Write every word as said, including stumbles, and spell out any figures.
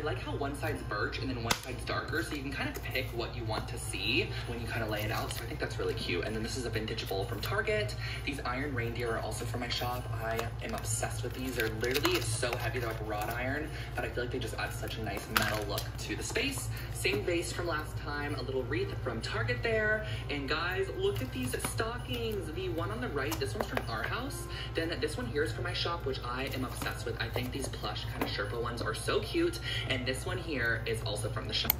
I like how one side's birch and then one side's darker, so you can kind of pick what you want to see when you kind of lay it out. So I think that's really cute. And then this is a vintage bowl from Target. These iron reindeer are also from my shop. I am obsessed with these. They're literally so heavy. They're like wrought iron, but I feel like they just add such a nice metal look to the space. Same vase from last time, a little wreath from Target there. And guys, look at these stockings. The one on the right, this one's from our house. Then this one here is from my shop, which I am obsessed with. I think these plush kind of Sherpa ones are so cute. And this one here is also from the shop.